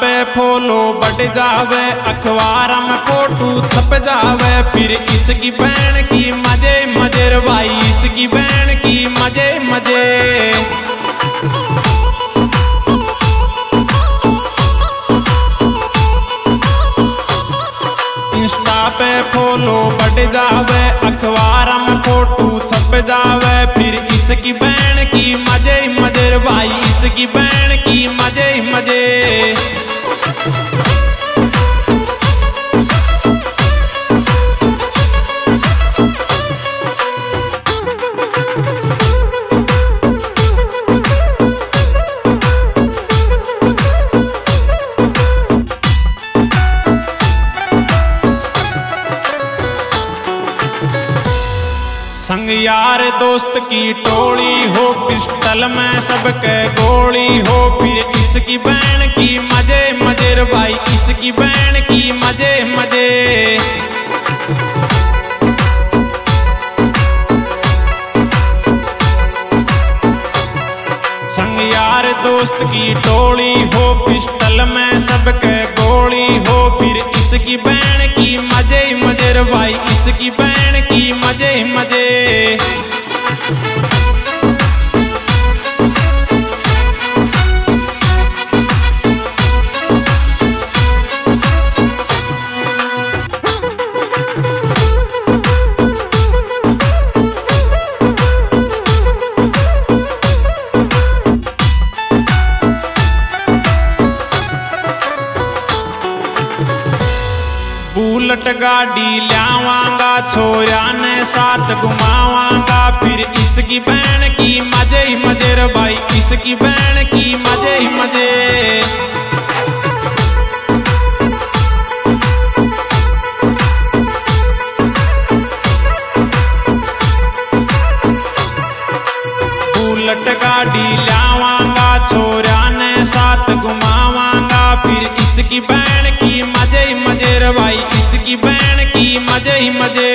पे फॉलो बढ़ जावे, अखबार में फोटू छप जावे। फिर इसकी बहन की मजे मजे रे भाई, इसकी बहन की मजे मजे। इंस्टा पे फॉलो बढ़ जावे, अखबार में फोटू छप जावे। फिर इसकी बहन की मजे मजे रे भाई, इसकी बहन की मजे मजे। संग यार दोस्त की टोली हो, पिस्टल में सबके गोली हो। फिर इसकी बहन की मजे मजे रे भाई, इसकी बहन की मजे मजे। संग यार दोस्त की टोली हो, पिस्टल में सबके गोली हो। फिर इसकी बहन की मजे मजे रे भाई, इसकी बहन की मजे मजे। बुलेट गाड़ी लावांगा, छोरा ने साथ घुमावांगा। फिर इसकी बहन की मजे मजे रे भाई, इसकी बहन की मजे मजे। बुलेट गाड़ी लावांगा, छोरा ने साथ घुमावांगा। फिर इसकी बहन की मजे मजे रे भाई, इसकी बहन की मजे ही मजे।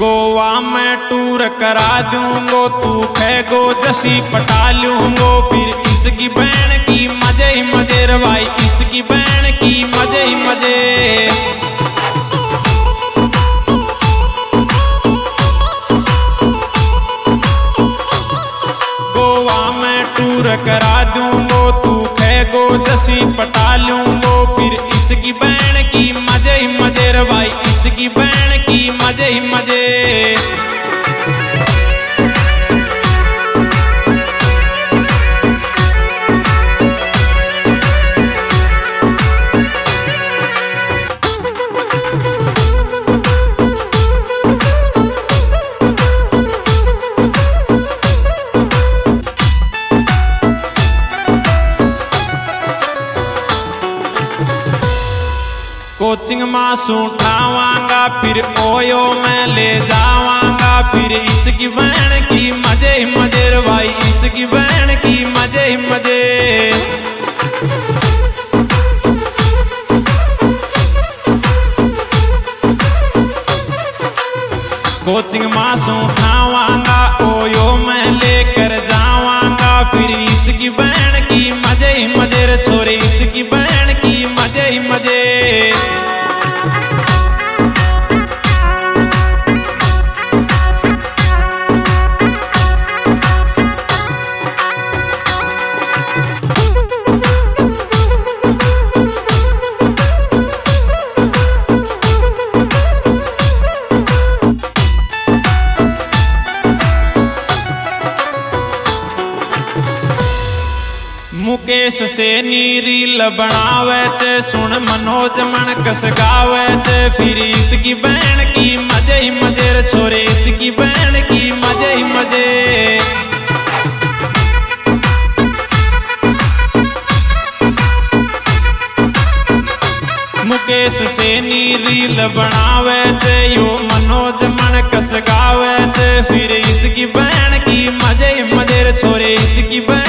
गोवा में टूर करा दूंगो, तू खेगो जसी पटा लूंगो। फिर इसकी बहन की मजे मजे रे भाई, इसकी बहन की मजे मजे। गोवा में टूर करा दूंगो, तू खेगो जसी पटा लूंगो। फिर इसकी बहन की मजे मजे रे भाई, इसकी बहन की मजे मजे। कोचिंग माँ सुठावांगा, फिर ओयो मैं ले जावांगा। फिर इसकी बहन की मजे मजे रे भाई, इसकी बहन की मजे मजे। कोचिंग माँ सुठावांगा, ओयो मैं लेकर जावांगा। फिर इसकी बहन की मजे मजे रे छोरे, इसकी बहन की मजे मजे। मुकेश सैनी रील बनावे चे, सुन मनोज मन कस गावे चे। फिर इसकी बहन की मजे ही मजे रे छोरे, इसकी बहन की मजे ही मजे। मुकेश मुकेश सैनी रील बनावे ते यू मनोज मन कसकावे ते फिर इसकी बहन की मजे मजे छोरे इसकी बहन